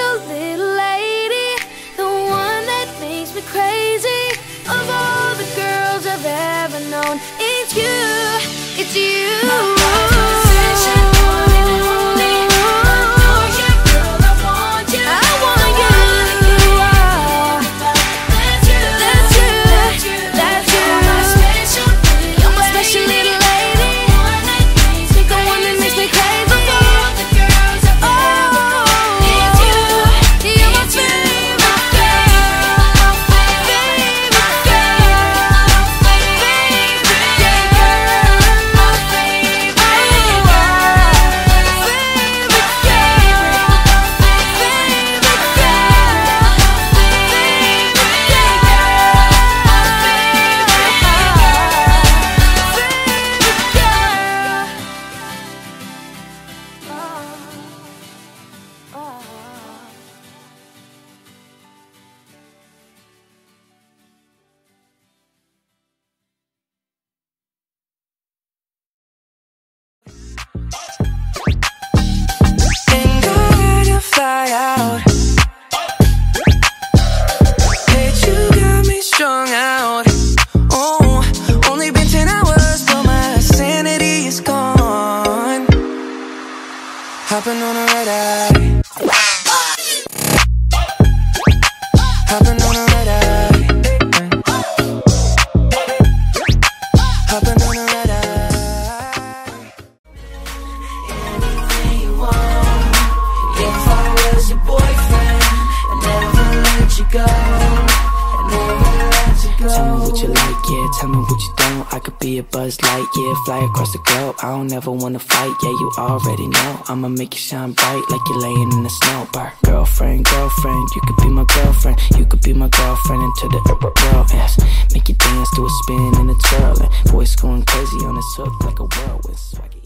special little lady, the one that makes me crazy. Of all the girls I've ever known, it's you, it's you. Hopping on a red eye. Hopping on a red eye. Hopping on a red eye. Anything you want. If I was your boyfriend, I'd never let you go. I'd never let you go. Tell me what you like, yeah, tell me what you don't. I could be a Buzz Lightyear, fly across the globe. I don't ever wanna fight, yeah, you already know. I'ma make you shine bright like you're laying in the snow. Bar. Girlfriend, girlfriend, you could be my girlfriend. You could be my girlfriend until the world ends. Make you dance to a spin and a twirl. Voice going crazy on this hook like a whirlwind.